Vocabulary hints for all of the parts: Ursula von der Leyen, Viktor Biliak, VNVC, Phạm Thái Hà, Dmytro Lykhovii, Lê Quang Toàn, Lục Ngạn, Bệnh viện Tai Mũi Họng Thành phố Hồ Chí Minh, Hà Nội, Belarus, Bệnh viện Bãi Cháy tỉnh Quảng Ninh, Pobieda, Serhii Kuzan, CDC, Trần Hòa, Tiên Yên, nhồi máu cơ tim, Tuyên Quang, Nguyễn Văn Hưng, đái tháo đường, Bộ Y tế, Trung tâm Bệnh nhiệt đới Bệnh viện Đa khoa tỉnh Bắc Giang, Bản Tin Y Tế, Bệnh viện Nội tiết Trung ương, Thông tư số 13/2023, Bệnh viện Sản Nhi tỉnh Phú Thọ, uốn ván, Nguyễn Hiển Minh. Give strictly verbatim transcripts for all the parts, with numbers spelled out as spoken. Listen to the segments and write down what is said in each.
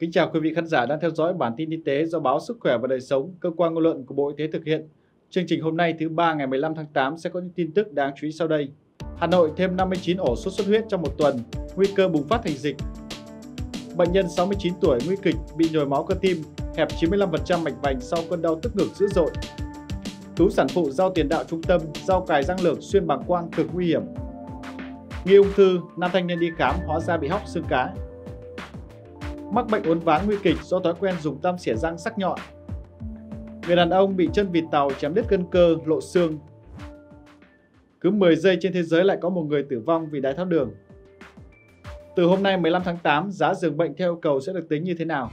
Kính chào quý vị khán giả đang theo dõi bản tin y tế do Báo Sức khỏe và đời sống, cơ quan ngôn luận của Bộ Y tế thực hiện. Chương trình hôm nay thứ ba ngày mười lăm tháng tám sẽ có những tin tức đáng chú ý sau đây. Hà Nội thêm năm mươi chín ổ sốt xuất huyết trong một tuần, nguy cơ bùng phát thành dịch. Bệnh nhân sáu mươi chín tuổi nguy kịch bị nhồi máu cơ tim, hẹp chín mươi lăm phần trăm mạch vành sau cơn đau tức ngực dữ dội. Tú sản phụ giao tiền đạo trung tâm, dao cài răng lược xuyên bàng quang cực nguy hiểm. Nghi ung thư, nam thanh niên đi khám hóa ra bị hóc xương cá. Mắc bệnh uốn ván nguy kịch do thói quen dùng tăm xỉa răng sắc nhọn. Người đàn ông bị chân vịt tàu chém đứt gân cơ, lộ xương. Cứ mười giây trên thế giới lại có một người tử vong vì đái tháo đường. Từ hôm nay mười lăm tháng tám, giá giường bệnh theo yêu cầu sẽ được tính như thế nào?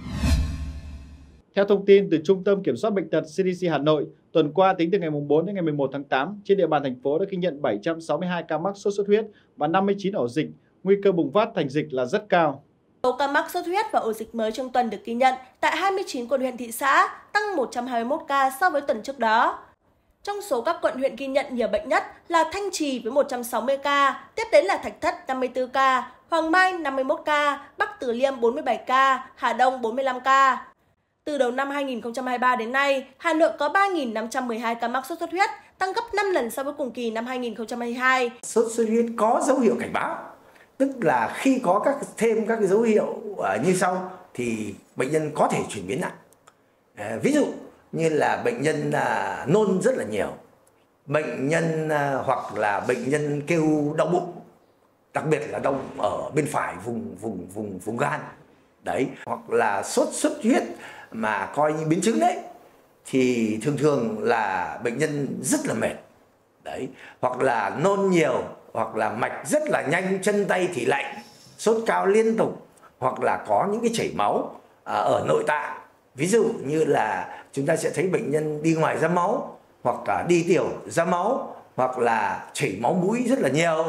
Theo thông tin từ Trung tâm Kiểm soát Bệnh tật C D C Hà Nội, tuần qua tính từ ngày bốn đến ngày mười một tháng tám, trên địa bàn thành phố đã ghi nhận bảy trăm sáu mươi hai ca mắc sốt xuất huyết và năm mươi chín ổ dịch, nguy cơ bùng phát thành dịch là rất cao. Số ca mắc sốt xuất huyết và ổ dịch mới trong tuần được ghi nhận tại hai mươi chín quận huyện thị xã, tăng một trăm hai mươi mốt ca so với tuần trước đó. Trong số các quận huyện ghi nhận nhiều bệnh nhất là Thanh Trì với một trăm sáu mươi ca, tiếp đến là Thạch Thất năm mươi tư ca, Hoàng Mai năm mươi mốt ca, Bắc Từ Liêm bốn mươi bảy ca, Hà Đông bốn mươi lăm ca. Từ đầu năm hai nghìn không trăm hai mươi ba đến nay, Hà Nội có ba nghìn năm trăm mười hai ca mắc sốt xuất huyết, tăng gấp năm lần so với cùng kỳ năm hai nghìn không trăm hai mươi hai. Sốt xuất huyết có dấu hiệu cảnh báo, tức là khi có các thêm các dấu hiệu như sau thì bệnh nhân có thể chuyển biến nặng. Ví dụ như là bệnh nhân nôn rất là nhiều, bệnh nhân hoặc là bệnh nhân kêu đau bụng, đặc biệt là đau ở bên phải vùng vùng vùng vùng gan đấy, hoặc là sốt xuất huyết mà coi như biến chứng đấy thì thường thường là bệnh nhân rất là mệt đấy, hoặc là nôn nhiều, hoặc là mạch rất là nhanh, chân tay thì lạnh, sốt cao liên tục, hoặc là có những cái chảy máu ở nội tạng. Ví dụ như là chúng ta sẽ thấy bệnh nhân đi ngoài ra máu, hoặc là đi tiểu ra máu, hoặc là chảy máu mũi rất là nhiều,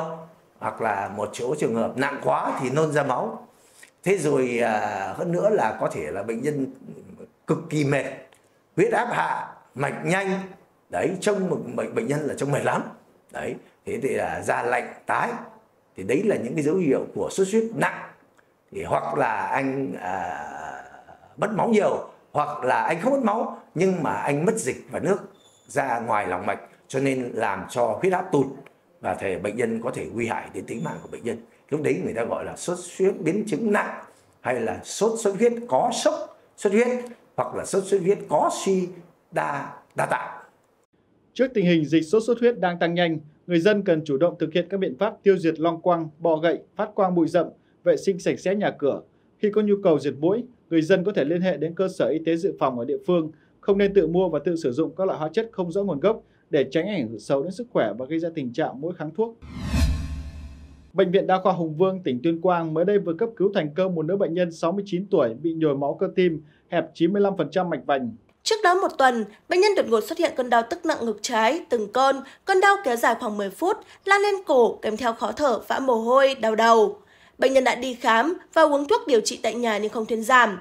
hoặc là một chỗ trường hợp nặng quá thì nôn ra máu. Thế rồi hơn nữa là có thể là bệnh nhân cực kỳ mệt, huyết áp hạ, mạch nhanh, đấy, trông một bệnh bệnh nhân là trông mệt lắm, đấy. Thế thì là da lạnh tái, thì đấy là những cái dấu hiệu của sốt xuất huyết nặng. Thì hoặc là anh à, mất máu nhiều, hoặc là anh không mất máu nhưng mà anh mất dịch và nước ra ngoài lòng mạch, cho nên làm cho huyết áp tụt và thể bệnh nhân có thể nguy hại đến tính mạng của bệnh nhân. Lúc đấy người ta gọi là sốt xuất huyết biến chứng nặng, hay là sốt xuất huyết có sốc xuất huyết, hoặc là sốt xuất huyết có suy đa đa tạng. Trước tình hình dịch sốt xuất huyết đang tăng nhanh, người dân cần chủ động thực hiện các biện pháp tiêu diệt long quăng, bọ gậy, phát quang bụi rậm, vệ sinh sạch sẽ nhà cửa. Khi có nhu cầu diệt muỗi, người dân có thể liên hệ đến cơ sở y tế dự phòng ở địa phương, không nên tự mua và tự sử dụng các loại hóa chất không rõ nguồn gốc để tránh ảnh hưởng xấu đến sức khỏe và gây ra tình trạng muỗi kháng thuốc. Bệnh viện Đa khoa Hùng Vương, tỉnh Tuyên Quang mới đây vừa cấp cứu thành công một nữ bệnh nhân sáu mươi chín tuổi bị nhồi máu cơ tim, hẹp chín mươi lăm phần trăm mạch vành. Trước đó một tuần, bệnh nhân đột ngột xuất hiện cơn đau tức nặng ngực trái, từng cơn, cơn đau kéo dài khoảng mười phút, lan lên cổ, kèm theo khó thở, vã mồ hôi, đau đầu. Bệnh nhân đã đi khám và uống thuốc điều trị tại nhà nhưng không thuyên giảm.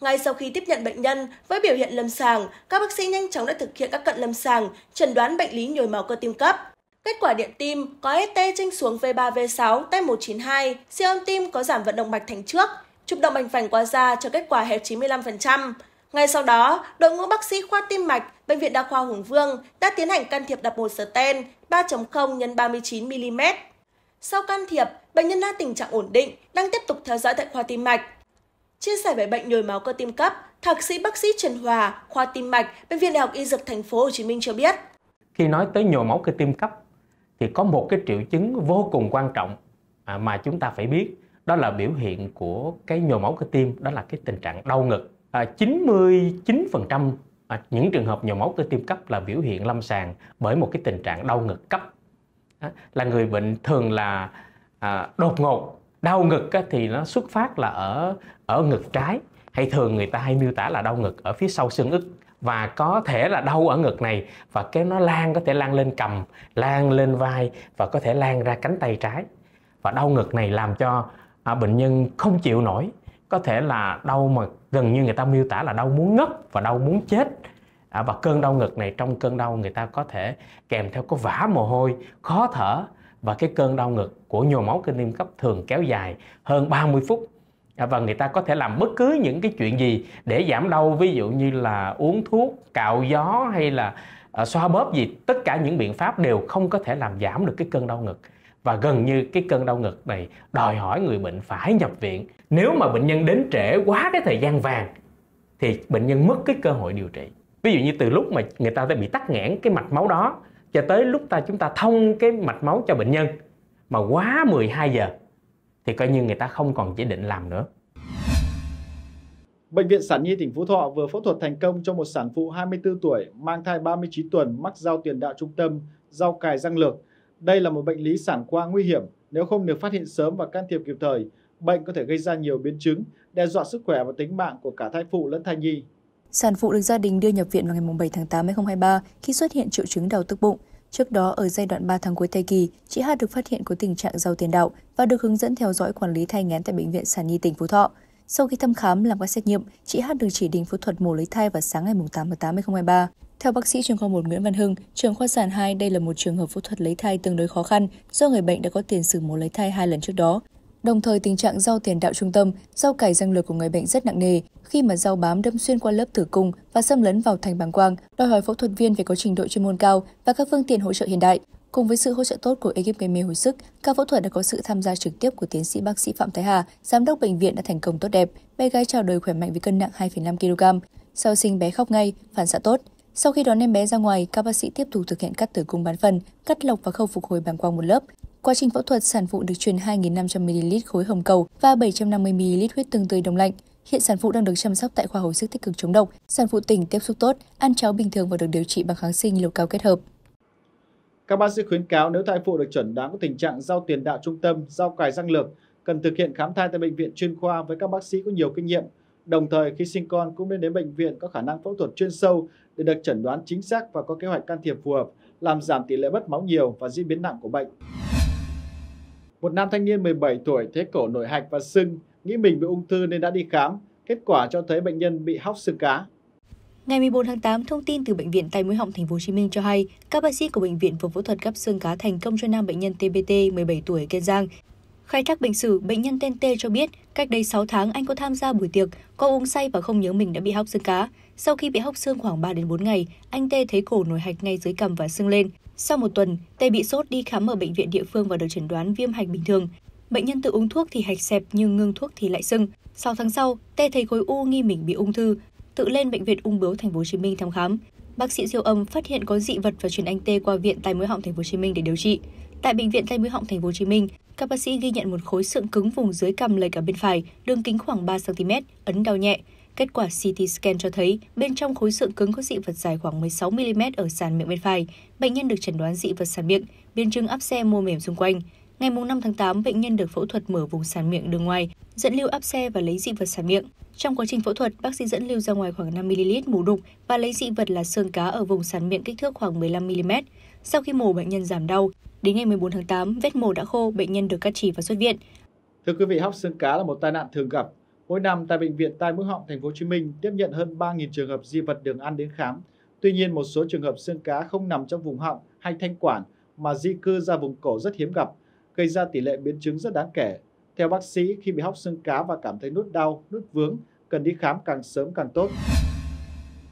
Ngay sau khi tiếp nhận bệnh nhân với biểu hiện lâm sàng, các bác sĩ nhanh chóng đã thực hiện các cận lâm sàng, chẩn đoán bệnh lý nhồi máu cơ tim cấp. Kết quả điện tim có E T chênh xuống V ba V sáu, T một chín hai, siêu âm tim có giảm vận động mạch thành trước, chụp động mạch vành qua da cho kết quả hẹp chín mươi lăm phần trăm. Ngay sau đó, đội ngũ bác sĩ khoa tim mạch Bệnh viện Đa khoa Hùng Vương đã tiến hành can thiệp đặt một stent ba chấm không nhân ba mươi chín mi li mét. Sau can thiệp, bệnh nhân đã tình trạng ổn định, đang tiếp tục theo dõi tại khoa tim mạch. Chia sẻ về bệnh nhồi máu cơ tim cấp, thạc sĩ bác sĩ Trần Hòa, khoa tim mạch Bệnh viện Đại học Y Dược thành phố Hồ Chí Minh cho biết: Khi nói tới nhồi máu cơ tim cấp thì có một cái triệu chứng vô cùng quan trọng mà chúng ta phải biết, đó là biểu hiện của cái nhồi máu cơ tim, đó là cái tình trạng đau ngực. chín mươi chín phần trăm những trường hợp nhồi máu cơ tim cấp là biểu hiện lâm sàng bởi một cái tình trạng đau ngực cấp. Là người bệnh thường là đột ngột đau ngực thì nó xuất phát là ở ở ngực trái, hay thường người ta hay miêu tả là đau ngực ở phía sau xương ức, và có thể là đau ở ngực này và cái nó lan, có thể lan lên cằm, lan lên vai và có thể lan ra cánh tay trái. Và đau ngực này làm cho bệnh nhân không chịu nổi, có thể là đau mà gần như người ta miêu tả là đau muốn ngất và đau muốn chết. À, và cơn đau ngực này, trong cơn đau người ta có thể kèm theo có vã mồ hôi, khó thở, và cái cơn đau ngực của nhồi máu cơ tim cấp thường kéo dài hơn ba mươi phút. và người ta có thể làm bất cứ những cái chuyện gì để giảm đau, ví dụ như là uống thuốc, cạo gió hay là xoa bóp gì. Tất cả những biện pháp đều không có thể làm giảm được cái cơn đau ngực. Và gần như cái cơn đau ngực này đòi hỏi người bệnh phải nhập viện. Nếu mà bệnh nhân đến trễ quá cái thời gian vàng thì bệnh nhân mất cái cơ hội điều trị. Ví dụ như từ lúc mà người ta đã bị tắc nghẽn cái mạch máu đó cho tới lúc ta chúng ta thông cái mạch máu cho bệnh nhân mà quá mười hai giờ thì coi như người ta không còn chỉ định làm nữa. Bệnh viện Sản Nhi tỉnh Phú Thọ vừa phẫu thuật thành công cho một sản phụ hai mươi tư tuổi mang thai ba mươi chín tuần mắc rau tiền đạo trung tâm, rau cài răng lược. Đây là một bệnh lý sản khoa nguy hiểm, nếu không được phát hiện sớm và can thiệp kịp thời, bệnh có thể gây ra nhiều biến chứng, đe dọa sức khỏe và tính mạng của cả thai phụ lẫn thai nhi. Sản phụ được gia đình đưa nhập viện vào ngày bảy tháng tám năm hai nghìn không trăm hai mươi ba khi xuất hiện triệu chứng đau tức bụng. Trước đó, ở giai đoạn ba tháng cuối thai kỳ, chị Hà được phát hiện có tình trạng rau tiền đạo và được hướng dẫn theo dõi quản lý thai nghén tại Bệnh viện Sản Nhi tỉnh Phú Thọ. Sau khi thăm khám làm các xét nghiệm, chị Hà được chỉ định phẫu thuật mổ lấy thai vào sáng ngày tám tháng tám năm hai nghìn không trăm hai mươi ba. Theo bác sĩ chuyên khoa một Nguyễn Văn Hưng, trưởng khoa sản hai, đây là một trường hợp phẫu thuật lấy thai tương đối khó khăn do người bệnh đã có tiền sử mổ lấy thai hai lần trước đó. Đồng thời, tình trạng rau tiền đạo trung tâm, rau cải răng lược của người bệnh rất nặng nề khi mà rau bám đâm xuyên qua lớp tử cung và xâm lấn vào thành bàng quang, đòi hỏi phẫu thuật viên phải có trình độ chuyên môn cao và các phương tiện hỗ trợ hiện đại. Cùng với sự hỗ trợ tốt của ekip gây mê hồi sức, ca phẫu thuật đã có sự tham gia trực tiếp của tiến sĩ bác sĩ Phạm Thái Hà, giám đốc bệnh viện đã thành công tốt đẹp. Bé gái chào đời khỏe mạnh với cân nặng hai phẩy năm ki lô gam. Sau sinh bé khóc ngay, phản xạ tốt. Sau khi đón em bé ra ngoài, các bác sĩ tiếp tục thực hiện cắt tử cung bán phần, cắt lọc và khâu phục hồi bàng quang một lớp. Quá trình phẫu thuật, sản phụ được truyền hai nghìn năm trăm mi li lít khối hồng cầu và bảy trăm năm mươi mi li lít huyết tương tươi đông lạnh. Hiện sản phụ đang được chăm sóc tại khoa hồi sức tích cực chống độc. Sản phụ tỉnh, tiếp xúc tốt, ăn cháo bình thường và được điều trị bằng kháng sinh liều cao kết hợp. Các bác sĩ khuyến cáo nếu thai phụ được chẩn đoán có tình trạng rau tiền đạo trung tâm, rau cài răng lược, cần thực hiện khám thai tại bệnh viện chuyên khoa với các bác sĩ có nhiều kinh nghiệm. Đồng thời, khi sinh con cũng nên đến bệnh viện có khả năng phẫu thuật chuyên sâu để được chẩn đoán chính xác và có kế hoạch can thiệp phù hợp, làm giảm tỷ lệ mất máu nhiều và diễn biến nặng của bệnh. Một nam thanh niên mười bảy tuổi thấy cổ nổi hạch và sưng, nghĩ mình bị ung thư nên đã đi khám, kết quả cho thấy bệnh nhân bị hóc xương cá. Ngày mười bốn tháng tám, thông tin từ Bệnh viện Tai Mũi Họng Thành phố Hồ Chí Minh cho hay, các bác sĩ của bệnh viện vừa phẫu thuật gắp xương cá thành công cho nam bệnh nhân tê bê tê mười bảy tuổi Kiên Giang. Khai thác bệnh sử, bệnh nhân tên T cho biết, cách đây sáu tháng anh có tham gia buổi tiệc, có uống say và không nhớ mình đã bị hóc xương cá. Sau khi bị hóc xương khoảng ba đến bốn ngày, anh T thấy cổ nổi hạch ngay dưới cằm và sưng lên. Sau một tuần, T bị sốt, đi khám ở bệnh viện địa phương và được chẩn đoán viêm hạch bình thường. Bệnh nhân tự uống thuốc thì hạch xẹp nhưng ngưng thuốc thì lại sưng. sáu tháng sau, T thấy khối u nghi mình bị ung thư, tự lên bệnh viện Ung bướu Thành phố Hồ Chí Minh thăm khám. Bác sĩ siêu âm phát hiện có dị vật và chuyển anh T qua viện Tai Mũi Họng Thành phố Hồ Chí Minh để điều trị. Tại bệnh viện Tai Mũi Họng Thành phố Hồ Chí Minh, các bác sĩ ghi nhận một khối sượng cứng vùng dưới cằm lệch ở bên phải, đường kính khoảng ba xăng ti mét, ấn đau nhẹ. Kết quả xê tê scan cho thấy bên trong khối sượng cứng có dị vật dài khoảng mười sáu mi li mét ở sàn miệng bên phải. Bệnh nhân được chẩn đoán dị vật sàn miệng, biến chứng áp xe mô mềm xung quanh. Ngày năm tháng tám, bệnh nhân được phẫu thuật mở vùng sàn miệng đường ngoài, dẫn lưu áp xe và lấy dị vật sàn miệng. Trong quá trình phẫu thuật, bác sĩ dẫn lưu ra ngoài khoảng năm mi li lít mủ đục và lấy dị vật là xương cá ở vùng sàn miệng kích thước khoảng mười lăm mi li mét. Sau khi mổ, bệnh nhân giảm đau. Đến ngày mười bốn tháng tám, vết mổ đã khô, bệnh nhân được cắt chỉ và xuất viện. Thưa quý vị, hóc xương cá là một tai nạn thường gặp. Mỗi năm tại bệnh viện Tai Mũi Họng Thành phố Hồ Chí Minh tiếp nhận hơn ba nghìn trường hợp dị vật đường ăn đến khám. Tuy nhiên, một số trường hợp xương cá không nằm trong vùng họng hay thanh quản mà di cư ra vùng cổ rất hiếm gặp, gây ra tỷ lệ biến chứng rất đáng kể. Theo bác sĩ, khi bị hóc xương cá và cảm thấy nút đau, nút vướng, cần đi khám càng sớm càng tốt.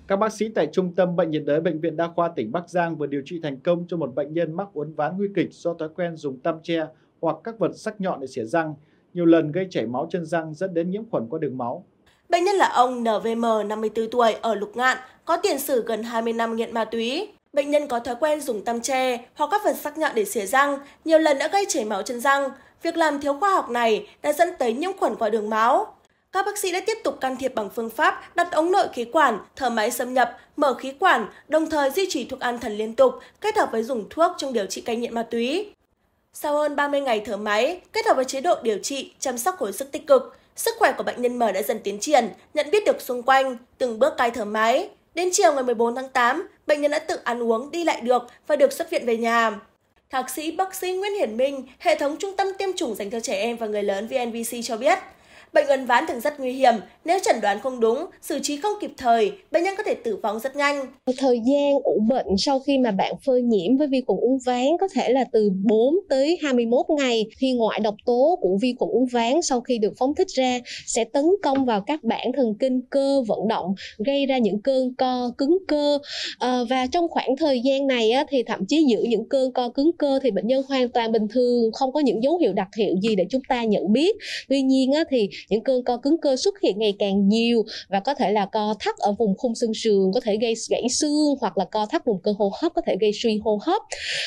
Các bác sĩ tại Trung tâm Bệnh nhiệt đới Bệnh viện Đa khoa tỉnh Bắc Giang vừa điều trị thành công cho một bệnh nhân mắc uốn ván nguy kịch do thói quen dùng tăm tre hoặc các vật sắc nhọn để xỉa răng, nhiều lần gây chảy máu chân răng dẫn đến nhiễm khuẩn qua đường máu. Bệnh nhân là ông en vê em, năm mươi tư tuổi, ở Lục Ngạn, có tiền sử gần hai mươi năm nghiện ma túy. Bệnh nhân có thói quen dùng tăm tre hoặc các vật sắc nhọn để xỉa răng, nhiều lần đã gây chảy máu chân răng. Việc làm thiếu khoa học này đã dẫn tới nhiễm khuẩn qua đường máu. Các bác sĩ đã tiếp tục can thiệp bằng phương pháp đặt ống nội khí quản, thở máy xâm nhập, mở khí quản, đồng thời duy trì thuốc an thần liên tục, kết hợp với dùng thuốc trong điều trị cai nghiện ma túy. Sau hơn ba mươi ngày thở máy, kết hợp với chế độ điều trị, chăm sóc hồi sức tích cực, sức khỏe của bệnh nhân M đã dần tiến triển, nhận biết được xung quanh, từng bước cai thở máy. Đến chiều ngày mười bốn tháng tám, bệnh nhân đã tự ăn uống, đi lại được và được xuất viện về nhà. Thạc sĩ bác sĩ Nguyễn Hiển Minh, hệ thống trung tâm tiêm chủng dành cho trẻ em và người lớn vê en vê xê cho biết, Bệnh uốn ván thường rất nguy hiểm, nếu chẩn đoán không đúng, xử trí không kịp thời, bệnh nhân có thể tử vong rất nhanh. Thời gian ủ bệnh sau khi mà bạn phơi nhiễm với vi khuẩn uốn ván có thể là từ bốn tới hai mươi mốt ngày. Thì ngoại độc tố của vi khuẩn uốn ván sau khi được phóng thích ra sẽ tấn công vào các bản thần kinh cơ vận động, gây ra những cơn co cứng cơ. À, và trong khoảng thời gian này á, thì thậm chí giữa những cơn co cứng cơ thì bệnh nhân hoàn toàn bình thường, không có những dấu hiệu đặc hiệu gì để chúng ta nhận biết. Tuy nhiên á, thì những cơn co cứng cơ xuất hiện ngày càng nhiều và có thể là co thắt ở vùng khung xương sườn, có thể gây gãy xương, hoặc là co thắt vùng cơ hô hấp, có thể gây suy hô hấp.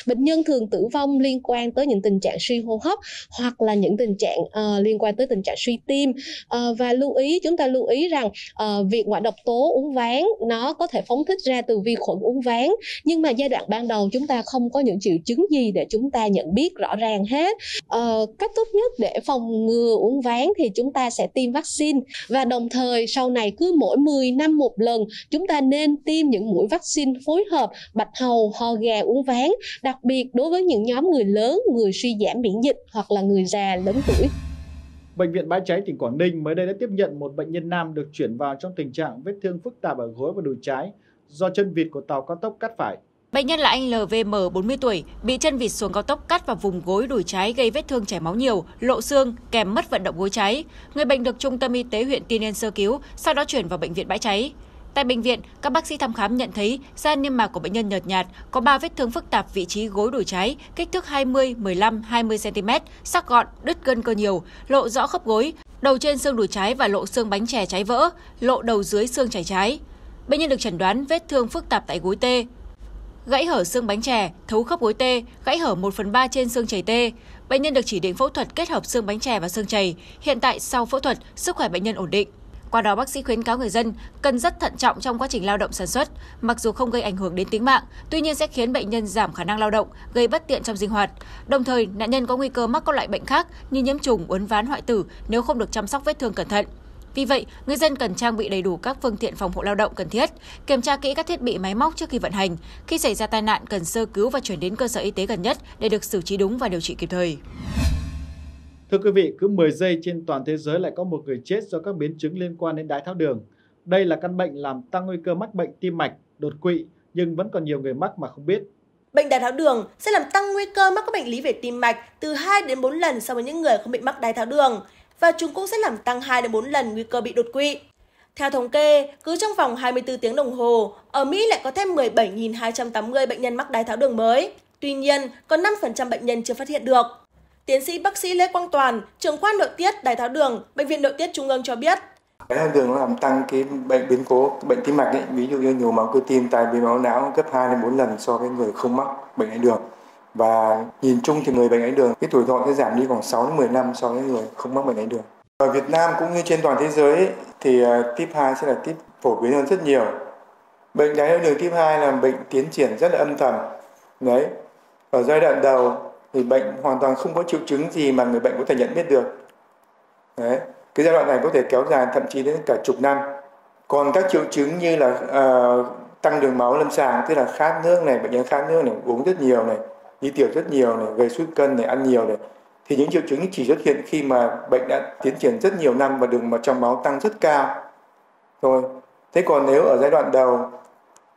Bệnh nhân thường tử vong liên quan tới những tình trạng suy hô hấp hoặc là những tình trạng uh, liên quan tới tình trạng suy tim. Uh, và lưu ý, chúng ta lưu ý rằng uh, việc ngoại độc tố uốn ván nó có thể phóng thích ra từ vi khuẩn uốn ván, nhưng mà giai đoạn ban đầu chúng ta không có những triệu chứng gì để chúng ta nhận biết rõ ràng hết. Uh, cách tốt nhất để phòng ngừa uốn ván thì chúng ta sẽ tiêm vaccine, và đồng thời sau này cứ mỗi mười năm một lần chúng ta nên tiêm những mũi vaccine phối hợp bạch hầu, ho gà, uốn ván, đặc biệt đối với những nhóm người lớn, người suy giảm miễn dịch hoặc là người già lớn tuổi. Bệnh viện Bãi Cháy tỉnh Quảng Ninh mới đây đã tiếp nhận một bệnh nhân nam được chuyển vào trong tình trạng vết thương phức tạp ở gối và đùi trái do chân vịt của tàu cao tốc cắt phải. Bệnh nhân là anh lờ vê em, bốn mươi tuổi, bị chân vịt xuống cao tốc cắt vào vùng gối đùi trái gây vết thương chảy máu nhiều, lộ xương, kèm mất vận động gối trái. Người bệnh được Trung tâm Y tế huyện Tiên Yên sơ cứu, sau đó chuyển vào bệnh viện Bãi Cháy. Tại bệnh viện, các bác sĩ thăm khám nhận thấy da niêm mạc của bệnh nhân nhợt nhạt, có ba vết thương phức tạp vị trí gối đùi trái, kích thước hai mươi, mười lăm, hai mươi xăng-ti-mét, sắc gọn, đứt gân cơ nhiều, lộ rõ khớp gối, đầu trên xương đùi trái và lộ xương bánh chè trái vỡ, lộ đầu dưới xương chảy trái. Bệnh nhân được chẩn đoán vết thương phức tạp tại gối T, gãy hở xương bánh chè, thấu khớp gối T, gãy hở một phần ba trên xương chày T. Bệnh nhân được chỉ định phẫu thuật kết hợp xương bánh chè và xương chày. Hiện tại sau phẫu thuật, sức khỏe bệnh nhân ổn định. Qua đó bác sĩ khuyến cáo người dân cần rất thận trọng trong quá trình lao động sản xuất, mặc dù không gây ảnh hưởng đến tính mạng, tuy nhiên sẽ khiến bệnh nhân giảm khả năng lao động, gây bất tiện trong sinh hoạt. Đồng thời, nạn nhân có nguy cơ mắc các loại bệnh khác như nhiễm trùng, uốn ván, hoại tử nếu không được chăm sóc vết thương cẩn thận. Vì vậy, người dân cần trang bị đầy đủ các phương tiện phòng hộ lao động cần thiết, kiểm tra kỹ các thiết bị máy móc trước khi vận hành. Khi xảy ra tai nạn, cần sơ cứu và chuyển đến cơ sở y tế gần nhất để được xử trí đúng và điều trị kịp thời. Thưa quý vị, cứ mười giây trên toàn thế giới lại có một người chết do các biến chứng liên quan đến đái tháo đường. Đây là căn bệnh làm tăng nguy cơ mắc bệnh tim mạch, đột quỵ, nhưng vẫn còn nhiều người mắc mà không biết. Bệnh đái tháo đường sẽ làm tăng nguy cơ mắc các bệnh lý về tim mạch từ hai đến bốn lần so với những người không bị mắc đái tháo đường, và chúng cũng sẽ làm tăng hai đến bốn lần nguy cơ bị đột quỵ. Theo thống kê, cứ trong vòng hai mươi tư tiếng đồng hồ, ở Mỹ lại có thêm mười bảy nghìn hai trăm tám mươi bệnh nhân mắc đái tháo đường mới. Tuy nhiên, còn năm phần trăm bệnh nhân chưa phát hiện được. Tiến sĩ bác sĩ Lê Quang Toàn, trưởng khoa nội tiết đái tháo đường, Bệnh viện Nội tiết Trung ương cho biết. Đái tháo đường nó làm tăng cái bệnh biến cố, bệnh tim mạch ấy, ví dụ như nhồi máu cơ tim, tai biến máu não gấp hai đến bốn lần so với người không mắc bệnh đái đường. Và nhìn chung thì người bệnh đái đường cái tuổi thọ sẽ giảm đi khoảng sáu đến mười năm so với người không mắc bệnh đái đường. Ở Việt Nam cũng như trên toàn thế giới ấy, thì típ hai sẽ là típ phổ biến hơn rất nhiều. Bệnh đái đường típ hai là bệnh tiến triển rất là âm thầm. Đấy. Ở giai đoạn đầu thì bệnh hoàn toàn không có triệu chứng gì mà người bệnh có thể nhận biết được. Đấy. Cái giai đoạn này có thể kéo dài thậm chí đến cả chục năm. Còn các triệu chứng như là uh, tăng đường máu lâm sàng, tức là khát nước này, bệnh nhân khát nước này, uống rất nhiều này, đi tiểu rất nhiều này, gây sút cân này, ăn nhiều này, thì những triệu chứng chỉ xuất hiện khi mà bệnh đã tiến triển rất nhiều năm và đường trong máu tăng rất cao thôi. Thế còn nếu ở giai đoạn đầu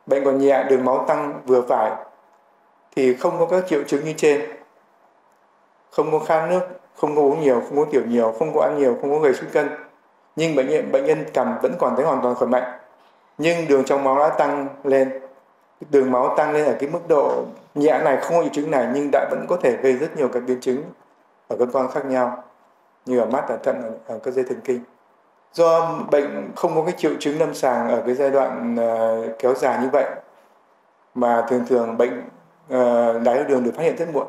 bệnh còn nhẹ, đường máu tăng vừa phải thì không có các triệu chứng như trên, không có khát nước, không có uống nhiều, không có tiểu nhiều, không có ăn nhiều, không có gây sút cân, nhưng bệnh nhân bệnh nhân cảm vẫn còn thấy hoàn toàn khỏe mạnh, nhưng đường trong máu đã tăng lên, đường máu tăng lên ở cái mức độ nhẹ này, không có triệu chứng này nhưng đã vẫn có thể gây rất nhiều các biến chứng ở cơ quan khác nhau như ở mắt, ở thận, ở các dây thần kinh. Do bệnh không có cái triệu chứng lâm sàng ở cái giai đoạn uh, kéo dài như vậy mà thường thường bệnh uh, đái tháo đường được phát hiện rất muộn.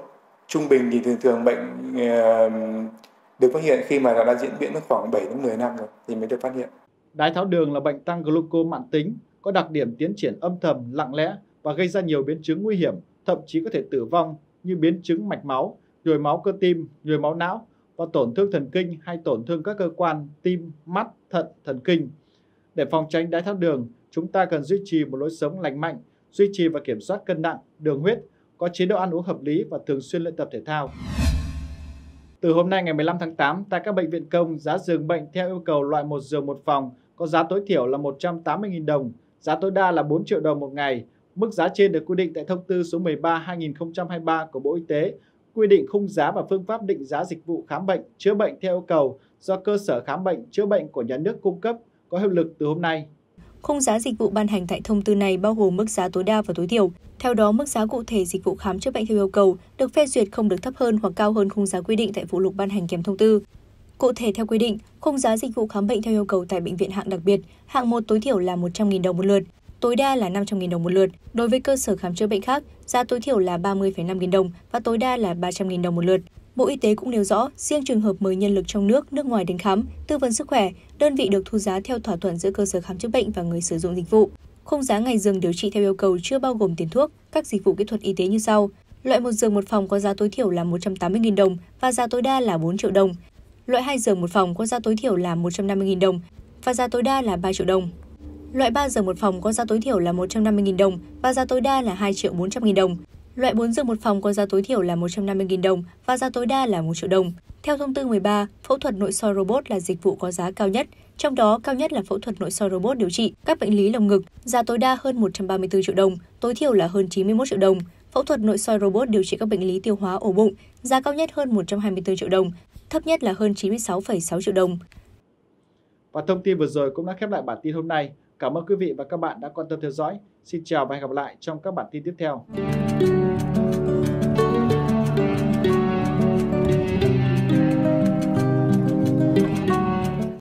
Trung bình thì thường thường bệnh uh, được phát hiện khi mà đã diễn biến khoảng bảy đến mười năm rồi thì mới được phát hiện. Đái tháo đường là bệnh tăng glucose mãn tính, có đặc điểm tiến triển âm thầm, lặng lẽ và gây ra nhiều biến chứng nguy hiểm, thậm chí có thể tử vong như biến chứng mạch máu, nhồi máu cơ tim, nhồi máu não và tổn thương thần kinh hay tổn thương các cơ quan tim, mắt, thận, thần kinh. Để phòng tránh đái tháo đường, chúng ta cần duy trì một lối sống lành mạnh, duy trì và kiểm soát cân nặng, đường huyết, có chế độ ăn uống hợp lý và thường xuyên luyện tập thể thao. Từ hôm nay ngày mười lăm tháng tám, tại các bệnh viện công, giá giường bệnh theo yêu cầu loại một giường một phòng có giá tối thiểu là một trăm tám mươi nghìn đồng, giá tối đa là bốn triệu đồng một ngày. Mức giá trên được quy định tại Thông tư số mười ba trên hai nghìn không trăm hai mươi ba của Bộ Y tế, quy định khung giá và phương pháp định giá dịch vụ khám bệnh, chữa bệnh theo yêu cầu do cơ sở khám bệnh, chữa bệnh của nhà nước cung cấp, có hiệu lực từ hôm nay. Khung giá dịch vụ ban hành tại thông tư này bao gồm mức giá tối đa và tối thiểu. Theo đó, mức giá cụ thể dịch vụ khám chữa bệnh theo yêu cầu được phê duyệt không được thấp hơn hoặc cao hơn khung giá quy định tại phụ lục ban hành kèm thông tư. Cụ thể theo quy định, khung giá dịch vụ khám bệnh theo yêu cầu tại bệnh viện hạng đặc biệt, hạng một tối thiểu là một trăm nghìn đồng một lượt, tối đa là năm trăm nghìn đồng một lượt. Đối với cơ sở khám chữa bệnh khác, giá tối thiểu là ba mươi phẩy năm nghìn đồng và tối đa là ba trăm nghìn đồng một lượt. Bộ Y tế cũng nêu rõ, riêng trường hợp mời nhân lực trong nước, nước ngoài đến khám, tư vấn sức khỏe, đơn vị được thu giá theo thỏa thuận giữa cơ sở khám chữa bệnh và người sử dụng dịch vụ. Khung giá ngày giường điều trị theo yêu cầu chưa bao gồm tiền thuốc, các dịch vụ kỹ thuật y tế như sau. Loại một giường một phòng có giá tối thiểu là một trăm tám mươi nghìn đồng và giá tối đa là bốn triệu đồng. Loại hai giường một phòng có giá tối thiểu là một trăm năm mươi nghìn đồng và giá tối đa là ba triệu đồng. Loại ba giường một phòng có giá tối thiểu là một trăm năm mươi nghìn đồng và giá tối đa là hai triệu bốn trăm nghìn đồng. Loại bốn giường một phòng có giá tối thiểu là một trăm năm mươi nghìn đồng và giá tối đa là một triệu đồng. Theo thông tư mười ba, phẫu thuật nội soi robot là dịch vụ có giá cao nhất, trong đó cao nhất là phẫu thuật nội soi robot điều trị các bệnh lý lồng ngực, giá tối đa hơn một trăm ba mươi tư triệu đồng, tối thiểu là hơn chín mươi mốt triệu đồng. Phẫu thuật nội soi robot điều trị các bệnh lý tiêu hóa ổ bụng, giá cao nhất hơn một trăm hai mươi tư triệu đồng, thấp nhất là hơn chín mươi sáu phẩy sáu triệu đồng. Và thông tin vừa rồi cũng đã khép lại bản tin hôm nay. Cảm ơn quý vị và các bạn đã quan tâm theo dõi. Xin chào và hẹn gặp lại trong các bản tin tiếp theo.